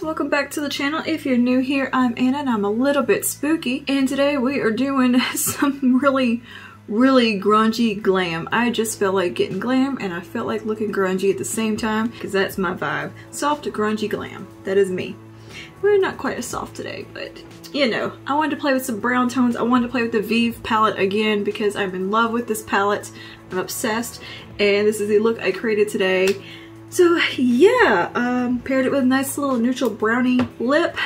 guys, welcome back to the channel. If you're new here, I'm Anna and I'm a little bit spooky, and today we are doing some really grungy glam. I just felt like getting glam and I felt like looking grungy at the same time because that's my vibe. Soft grungy glam, that is me. We're not quite as soft today, but you know, I wanted to play with some brown tones. I wanted to play with the Vieve palette again because I'm in love with this palette. I'm obsessed, and this is the look I created today. So yeah, paired it with a nice little neutral brownie lip.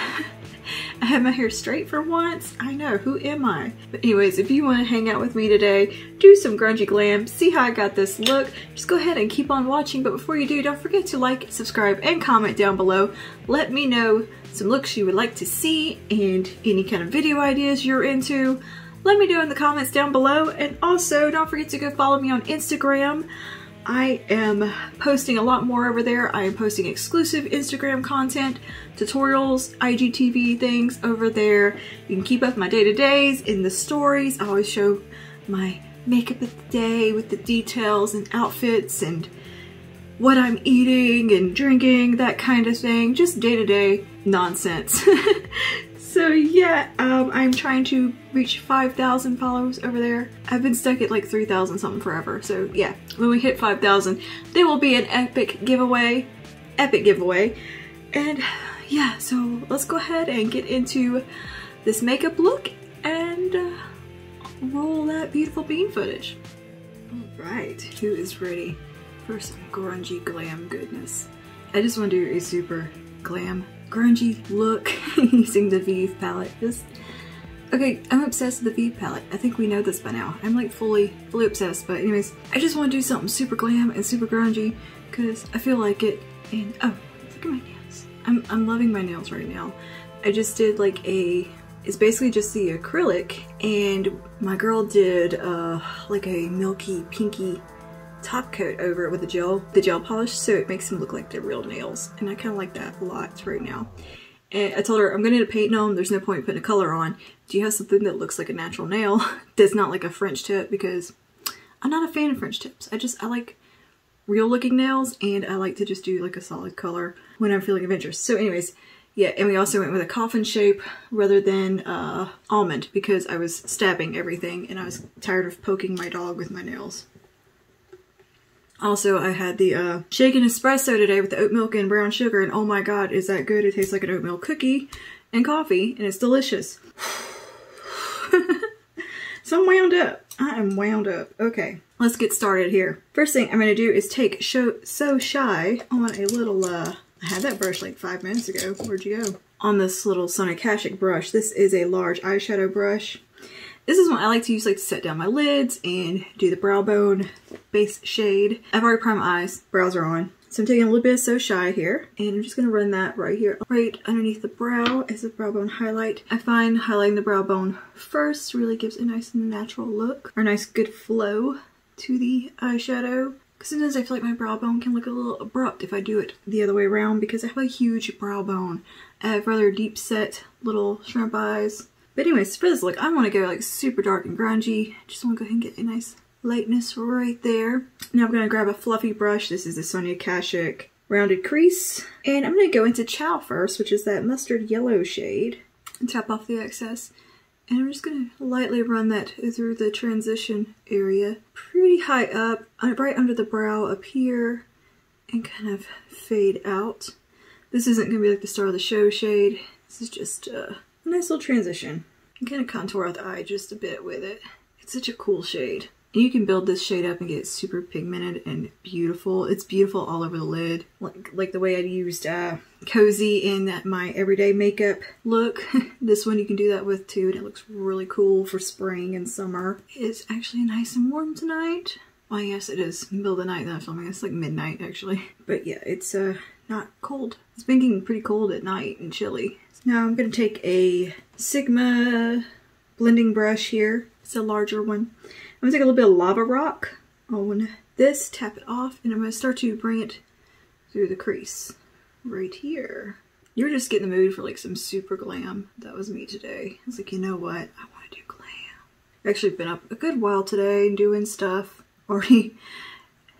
I had my hair straight for once. I know, who am I? But anyways, if you want to hang out with me today, do some grungy glam, see how I got this look, just go ahead and keep on watching. But before you do, don't forget to like, subscribe, and comment down below. Let me know some looks you would like to see and any kind of video ideas you're into. Let me know in the comments down below. And also, don't forget to go follow me on Instagram. I am posting a lot more over there. I am posting exclusive Instagram content, tutorials, IGTV things over there. You can keep up my day-to-days in the stories. I always show my makeup of the day with the details and outfits and what I'm eating and drinking, that kind of thing. Just day-to-day nonsense. So yeah, I'm trying to reach 5,000 followers over there. I've been stuck at like 3,000 something forever. So yeah, when we hit 5,000, there will be an epic giveaway. And yeah, so let's go ahead and get into this makeup look and roll that beautiful bean footage. All right, who is ready for some grungy glam goodness? I just want to do a super glam grungy look using the Vieve palette. Okay, I'm obsessed with the Vieve palette. I think we know this by now. I'm like fully obsessed, but anyways, I just want to do something super glam and super grungy because I feel like it. And oh, look at my nails. I'm loving my nails right now. I just did like it's basically just the acrylic, and my girl did like a milky pinky top coat over it with the gel polish, so it makes them look like they're real nails, and I kind of like that a lot right now. And I told her I'm gonna need a paint on them. There's no point in putting a color on. Do you have something that looks like a natural nail that's not like a French tip? Because I'm not a fan of French tips. I like real looking nails, and I like to just do like a solid color when I'm feeling adventurous. So anyways, yeah, and we also went with a coffin shape rather than almond because I was stabbing everything and I was tired of poking my dog with my nails. Also, I had the shaken espresso today with the oat milk and brown sugar, and oh my god, is that good. It tastes like an oatmeal cookie and coffee, and it's delicious. So I'm wound up. I am wound up. Okay, let's get started here. First thing I'm going to do is take So Shy on a little, I had that brush like 5 minutes ago. Where'd you go? On this little Sonia Kashuk brush. This is a large eyeshadow brush. This is one I like to use like to set down my lids and do the brow bone base shade. I've already primed my eyes, brows are on. So I'm taking a little bit of So Shy here, and I'm just going to run that right here. Right underneath the brow is a brow bone highlight. I find highlighting the brow bone first really gives a nice natural look, or a nice good flow to the eyeshadow. Because sometimes I feel like my brow bone can look a little abrupt if I do it the other way around because I have a huge brow bone. I have rather deep set little shrimp eyes. But anyways, for this look, I want to go like super dark and grungy. Just want to go ahead and get a nice lightness right there. Now I'm going to grab a fluffy brush. This is the Sonia Kashuk Rounded Crease. And I'm going to go into Chow first, which is that mustard yellow shade. And tap off the excess. And I'm just going to lightly run that through the transition area. Pretty high up, right under the brow up here. And kind of fade out. This isn't going to be like the star of the show shade. This is just nice little transition. I'm gonna contour out the eye just a bit with it. It's such a cool shade. And you can build this shade up and get it super pigmented and beautiful. It's beautiful all over the lid. Like the way I used Cozy in my everyday makeup look. This one you can do that with too, and it looks really cool for spring and summer. It's actually nice and warm tonight. Well, yes, it is middle of the night that I'm filming. It's like midnight actually. But yeah, it's not cold. It's been getting pretty cold at night and chilly. Now I'm going to take a Sigma blending brush here. It's a larger one. I'm going to take a little bit of Lava Rock on this, tap it off, and I'm going to start to bring it through the crease right here. You're just getting the mood for like some super glam. That was me today. I was like, you know what? I want to do glam. I've actually been up a good while today and doing stuff. Already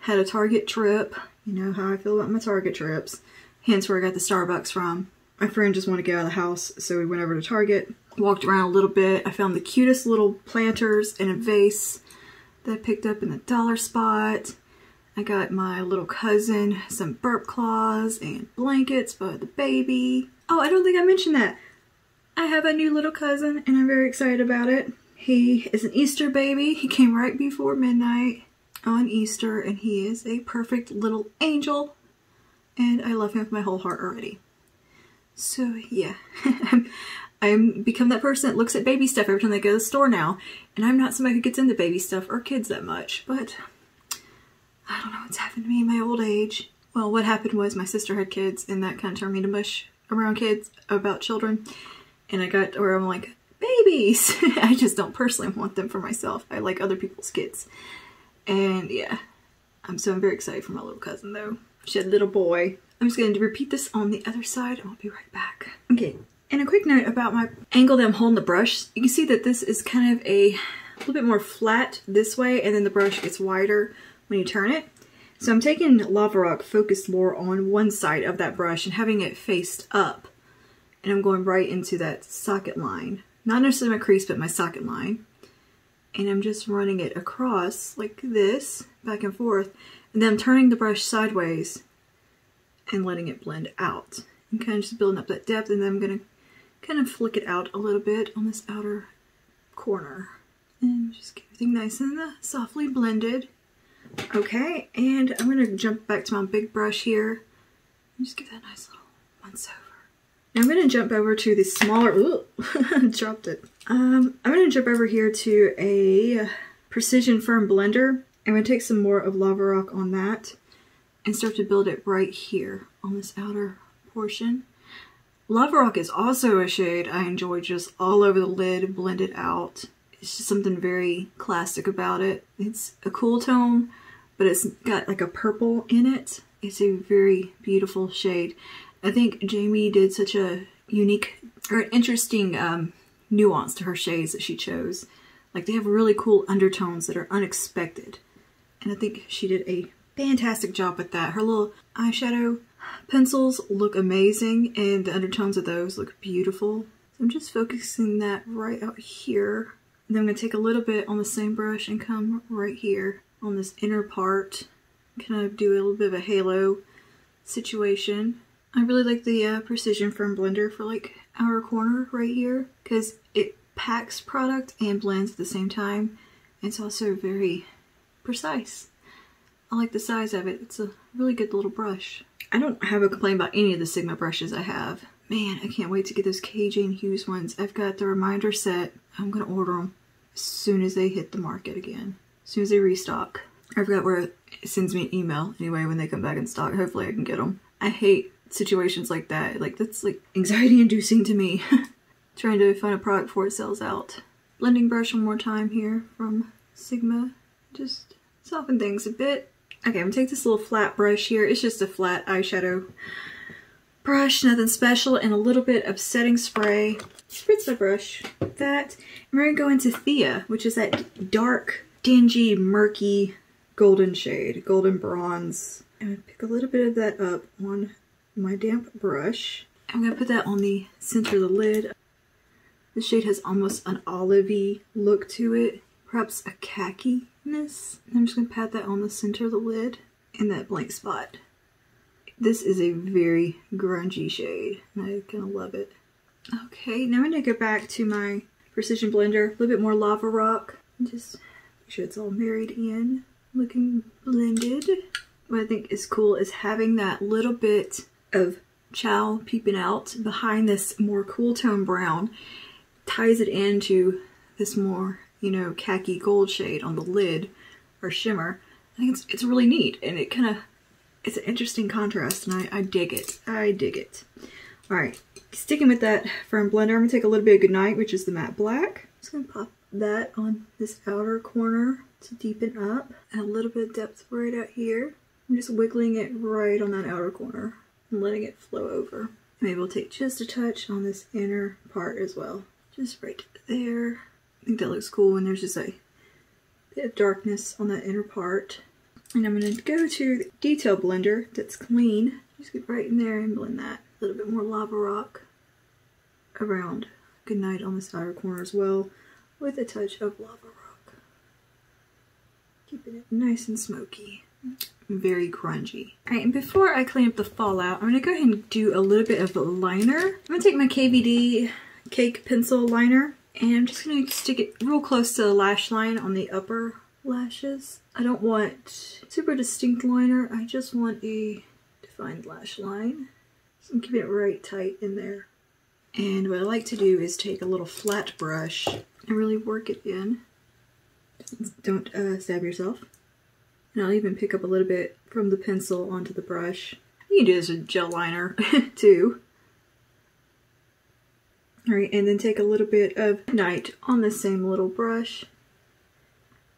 had a Target trip. You know how I feel about my Target trips. Hence where I got the Starbucks from. My friend just wanted to get out of the house, so we went over to Target, walked around a little bit. I found the cutest little planters in a vase that I picked up in the dollar spot. I got my little cousin some burp cloths and blankets for the baby. Oh, I don't think I mentioned that. I have a new little cousin, and I'm very excited about it. He is an Easter baby. He came right before midnight on Easter, and he is a perfect little angel, and I love him with my whole heart already. So yeah, I'm become that person that looks at baby stuff every time they go to the store now, and I'm not somebody who gets into baby stuff or kids that much, but I don't know what's happened to me in my old age. Well, what happened was my sister had kids, and that kind of turned me to mush around kids, about children, and I got where I'm like, babies! I just don't personally want them for myself. I like other people's kids. And yeah, I'm very excited for my little cousin though. She had a little boy. I'm just going to repeat this on the other side and I'll be right back. Okay, and a quick note about my angle that I'm holding the brush. You can see that this is kind of a little bit more flat this way, and then the brush gets wider when you turn it. So I'm taking Lava Rock Focus Lore on one side of that brush and having it faced up. And I'm going right into that socket line. Not necessarily my crease, but my socket line. And I'm just running it across like this, back and forth, and then I'm turning the brush sideways and letting it blend out. I'm kind of just building up that depth, and then I'm gonna kind of flick it out a little bit on this outer corner. And just get everything nice and softly blended. Okay, and I'm gonna jump back to my big brush here. And just give that a nice little once over. Now I'm gonna jump over to the smaller, ooh, dropped it. I'm gonna jump over here to a Precision Firm Blender. I'm gonna take some more of Lava Rock on that and start to build it right here on this outer portion. Lava Rock is also a shade I enjoy just all over the lid, blended out. It's just something very classic about it. It's a cool tone, but it's got like a purple in it. It's a very beautiful shade. I think Jamie did such a unique or an interesting nuance to her shades that she chose. Like, they have really cool undertones that are unexpected. And I think she did a fantastic job with that. Her little eyeshadow pencils look amazing, and the undertones of those look beautiful. So I'm just focusing that right out here. And then I'm going to take a little bit on the same brush and come right here on this inner part. Kind of do a little bit of a halo situation. I really like the Precision Firm Blender for like outer corner right here, because it packs product and blends at the same time. It's also very precise. I like the size of it. It's a really good little brush. I don't have a complaint about any of the Sigma brushes I have. Man, I can't wait to get those KJ and Hughes ones. I've got the reminder set. I'm going to order them as soon as they hit the market again. As soon as they restock. I forgot where it sends me an email. Anyway, when they come back in stock, hopefully I can get them. I hate situations like that. Like, that's like anxiety inducing to me. Trying to find a product before it sells out. Blending brush one more time here from Sigma. Just soften things a bit. Okay, I'm gonna take this little flat brush here. It's just a flat eyeshadow brush, nothing special, and a little bit of setting spray. Spritz the brush with that. And we're gonna go into Thea, which is that dark, dingy, murky golden shade, golden bronze. I'm gonna pick a little bit of that up on my damp brush. I'm gonna put that on the center of the lid. The shade has almost an olive-y look to it, perhaps a khakiness. I'm just gonna pat that on the center of the lid in that blank spot. This is a very grungy shade, and I kind of love it. Okay, now I'm gonna go back to my Precision Blender, a little bit more Lava Rock. Just make sure it's all married in, looking blended. What I think is cool is having that little bit of chow peeping out behind this more cool tone brown, ties it into this more, you know, khaki gold shade on the lid or shimmer. I think it's really neat, and it kind of, it's an interesting contrast, and I dig it. I dig it. All right, sticking with that firm blender, I'm gonna take a little bit of Goodnight, which is the matte black. I'm just gonna pop that on this outer corner to deepen up. Add a little bit of depth right out here. I'm just wiggling it right on that outer corner and letting it flow over. Maybe we'll take just a touch on this inner part as well. Just right there. I think that looks cool, and there's just a bit of darkness on that inner part. And I'm going to go to the Detail Blender that's clean. Just get right in there and blend that. a little bit more lava rock around Goodnight on this outer corner as well, with a touch of lava rock. Keeping it nice and smoky. Very grungy. Alright, and before I clean up the fallout, I'm going to go ahead and do a little bit of liner. I'm going to take my KVD Cake Pencil Liner, and I'm just going to stick it real close to the lash line on the upper lashes. I don't want super distinct liner, I just want a defined lash line. So I'm keeping it right tight in there. And what I like to do is take a little flat brush and really work it in. Don't stab yourself. And I'll even pick up a little bit from the pencil onto the brush. You can do this with gel liner too. Alright, and then take a little bit of Night on the same little brush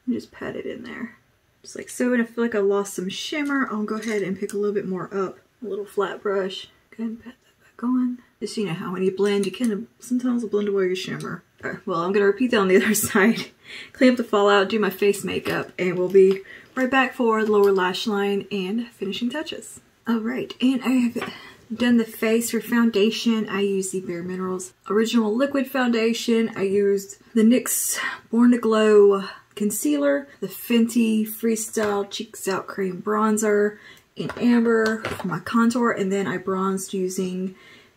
and just pat it in there. Just like so, and I feel like I lost some shimmer, I'll go ahead and pick a little bit more up. A little flat brush. Go ahead and pat that back on. Just, you know how when you blend, you kind of sometimes will blend away your shimmer. Alright, well, I'm going to repeat that on the other side. Clean up the fallout, do my face makeup, and we'll be right back for the lower lash line and finishing touches. Alright, and I have done the face. For foundation, I used the bareMinerals Original Liquid Foundation. I used the NYX Born to Glow Concealer, the Fenty Freestyle Cheeks Out Cream Bronzer in Amber for my contour, and then I bronzed using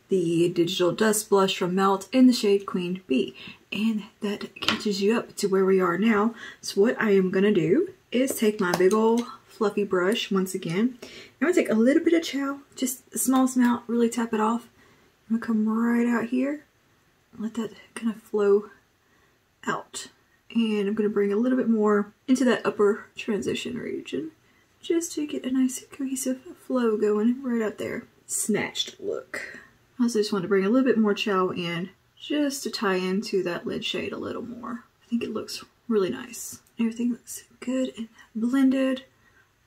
the Digital Dust Blush from Melt in the shade Queen Bee. And that catches you up to where we are now. So what I am going to do is take my big old fluffy brush once again. I'm going to take a little bit of chow, just a small amount, really tap it off. I'm going to come right out here and let that kind of flow out. And I'm going to bring a little bit more into that upper transition region just to get a nice cohesive flow going right out there. Snatched look. I also just want to bring a little bit more chow in just to tie into that lid shade a little more. I think it looks really nice. Everything looks good and blended.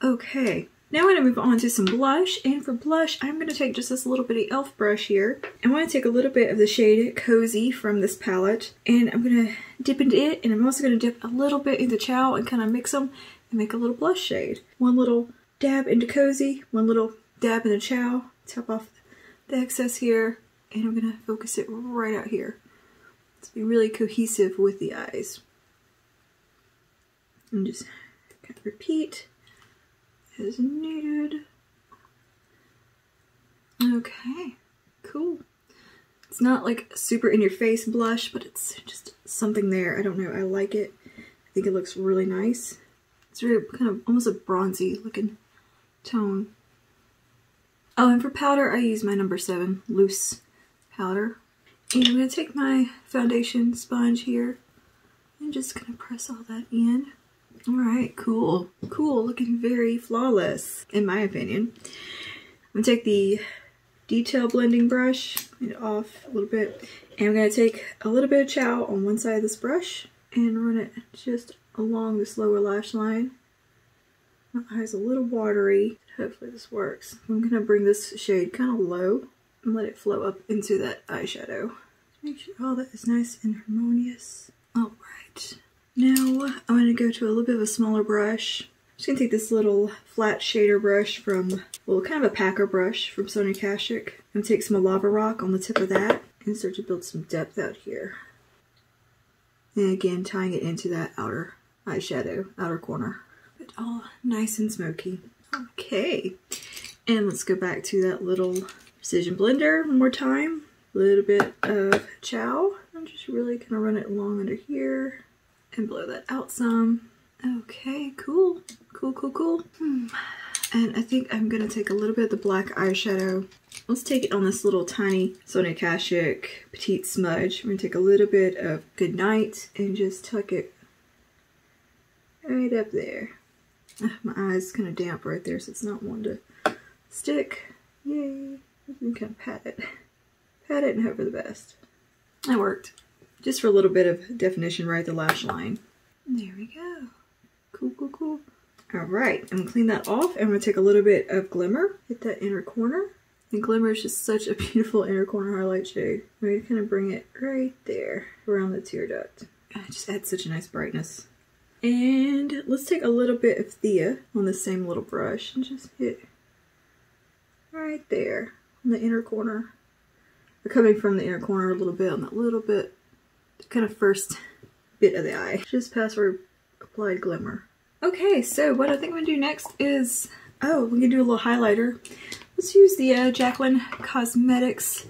Okay, now I'm going to move on to some blush. And for blush, I'm going to take just this little bitty e.l.f. brush here. I want to take a little bit of the shade Cozy from this palette. And I'm going to dip into it. And I'm also going to dip a little bit into chow and kind of mix them and make a little blush shade. One little dab into Cozy, one little dab into chow. Top off the excess here, and I'm going to focus it right out here to be really cohesive with the eyes. And just kind of repeat as needed. Okay, cool. It's not like super in your face blush, but it's just something there. I don't know, I like it. I think it looks really nice. It's really kind of almost a bronzy looking tone. Oh, and for powder, I use my No.7 loose powder. And I'm going to take my foundation sponge here and just going to press all that in. Alright, cool. Cool, looking very flawless, in my opinion. I'm going to take the detail blending brush, clean it off a little bit. And I'm going to take a little bit of chow on one side of this brush and run it just along this lower lash line. My eye's a little watery. Hopefully this works. I'm going to bring this shade kind of low and let it flow up into that eyeshadow. Make sure all that is nice and harmonious. Alright, now I'm going to go to a little bit of a smaller brush. I'm just going to take this little flat shader brush from, well, kind of a packer brush from Sonia Kashuk. I'm going to take some lava rock on the tip of that and start to build some depth out here. And again, tying it into that outer eyeshadow, outer corner. But all nice and smoky. Okay, and let's go back to that little precision blender one more time. A little bit of chow. I'm just really gonna run it along under here and blow that out some. Okay, cool, cool, cool, cool. And I think I'm gonna take a little bit of the black eyeshadow. Let's take it on this little tiny Sonia Kashuk Petite Smudge. I'm gonna take a little bit of Goodnight and just tuck it right up there. My eye's kind of damp right there, so it's not one to stick. Yay. You can kind of pat it. Pat it and hope for the best. That worked. Just for a little bit of definition right at the lash line. There we go. Cool, cool, cool. Alright, I'm going to clean that off, and I'm going to take a little bit of Glimmer. Hit that inner corner. And Glimmer is just such a beautiful inner corner highlight shade. I'm going to kind of bring it right there around the tear duct. It just adds such a nice brightness. And let's take a little bit of Thea on the same little brush and just hit right there in the inner corner. They're coming from the inner corner a little bit on that little bit, kind of first bit of the eye. Just past where we applied glimmer. Okay, so what I think I'm gonna do next is, oh, we can do a little highlighter. Let's use the Jaclyn Cosmetics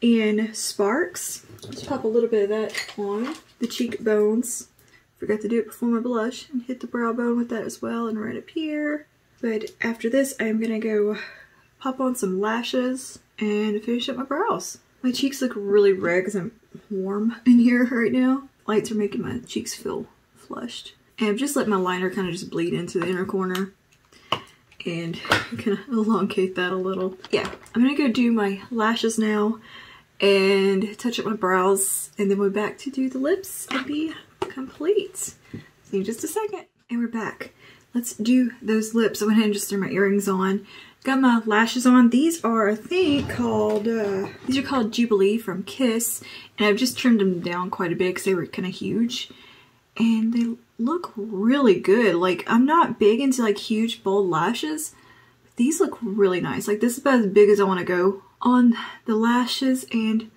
in Sparks. Let's pop a little bit of that on the cheekbones. Forgot to do it before my blush, and hit the brow bone with that as well, and right up here. But after this, I'm gonna go pop on some lashes and finish up my brows. My cheeks look really red because I'm warm in here right now. Lights are making my cheeks feel flushed. And I've just let my liner kind of just bleed into the inner corner and kind of elongate that a little. Yeah, I'm gonna go do my lashes now and touch up my brows, and then we're back to do the lips and be complete. See you in just a second. And we're back. Let's do those lips. I went ahead and just threw my earrings on. Got my lashes on. These are, I think, called, these are called Jubilee from Kiss. And I've just trimmed them down quite a bit because they were kind of huge. And they look really good. Like, I'm not big into like huge, bold lashes, but these look really nice. Like, this is about as big as I want to go on the lashes, and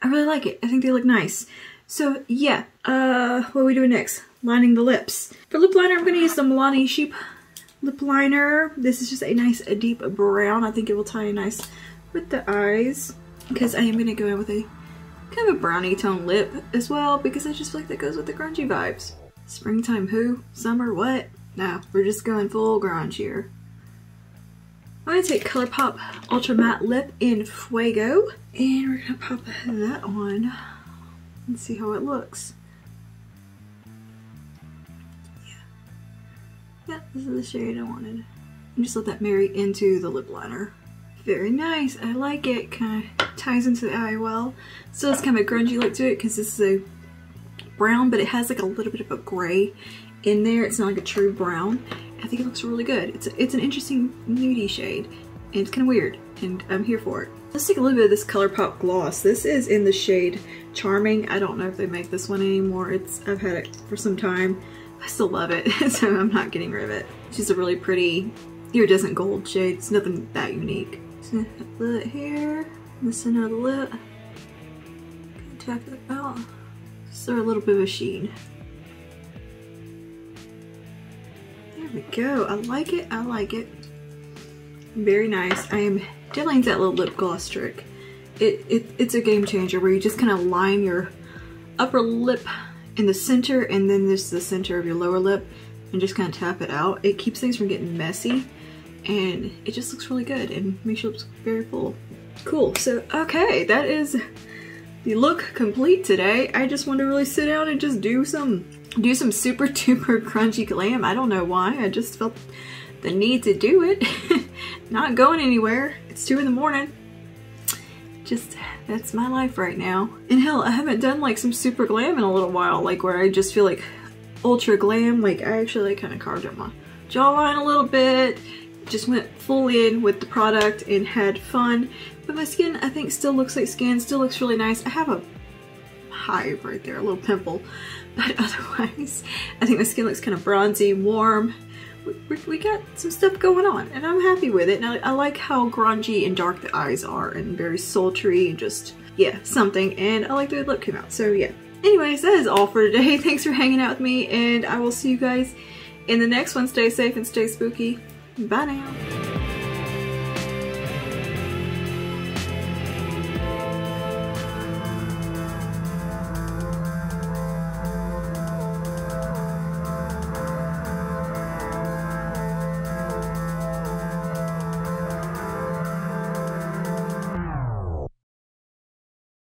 I really like it. I think they look nice. So yeah, what are we doing next? Lining the lips. For lip liner, I'm going to use the Milani Sheep Lip Liner. This is just a nice deep brown. I think it will tie in nice with the eyes, because I am going to go in with a kind of a brownie tone lip as well, because I just feel like that goes with the grungy vibes. Springtime who? Summer what? No, we're just going full grunge here. I'm going to take Colourpop Ultra Matte Lip in Fuego, and we're going to pop that on and see how it looks. Yeah, this is the shade I wanted. And just let that marry into the lip liner. Very nice, I like it. Kind of ties into the eye well. Still has kind of a grungy look to it because this is a brown, but it has like a little bit of a gray in there. It's not like a true brown. I think it looks really good. It's an interesting nudie shade, and it's kind of weird, and I'm here for it. Let's take a little bit of this Colourpop gloss. This is in the shade Charming. I don't know if they make this one anymore. I've had it for some time. I still love it, so I'm not getting rid of it. It's just a really pretty iridescent gold shade. It's nothing that unique. Just gonna put it here, in the center of the lip. Tap that out. Just throw a little bit of a sheen. There we go. I like it, I like it. Very nice. I am definitely into that little lip gloss trick. It's a game changer where you just kind of line your upper lip in the center, and then this is the center of your lower lip, and just kind of tap it out. It keeps things from getting messy, and it just looks really good and makes your lips very full. Cool, so okay, that is the look complete today. I just want to really sit down and just do some super duper crunchy glam. I don't know why, I just felt the need to do it. Not going anywhere, it's 2 in the morning. Just, that's my life right now. And hell, I haven't done like some super glam in a little while, like where I just feel like ultra glam. Like, I actually kind of carved up my jawline a little bit, just went full in with the product and had fun. But my skin, I think, still looks like skin, still looks really nice. I have a hive right there, a little pimple, but otherwise I think my skin looks kind of bronzy, warm. We got some stuff going on, and I'm happy with it. And I like how grungy and dark the eyes are, and very sultry, and just, yeah, something. And I like the way the lip came out, so yeah. Anyways, that is all for today. Thanks for hanging out with me, and I will see you guys in the next one. Stay safe and stay spooky. Bye now.